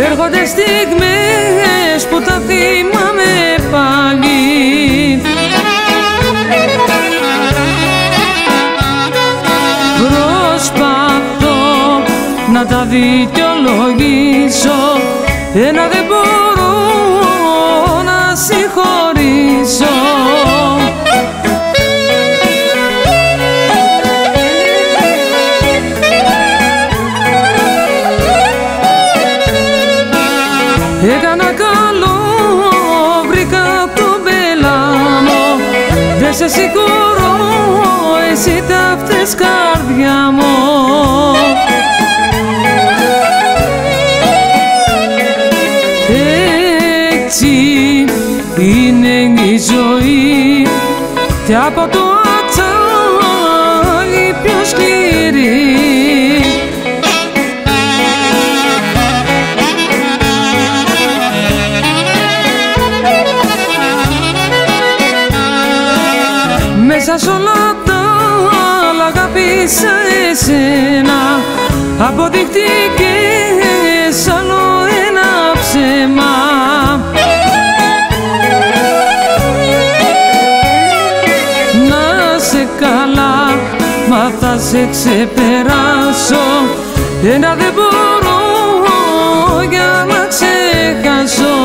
Έρχονται στιγμές που τα θυμάμαι πάλι. Προσπαθώ να τα δικαιολογήσω, ένα δεν μπορώ να συγχωρήσω. Έκανα καλό, βρήκα τον πελάμο, δεν σε συγχωρώ, εσύ τα φταίς καρδιά μου. Έτσι είναι η ζωή και από το ατσάλι πιο σκληρή. Μέσα σ' όλα τα άλλα αγάπησα εσένα, αποδείχτηκες άλλο ένα ψέμα. Να σε καλά, μα θα σε ξεπεράσω, ένα δεν μπορώ για να ξεχάσω.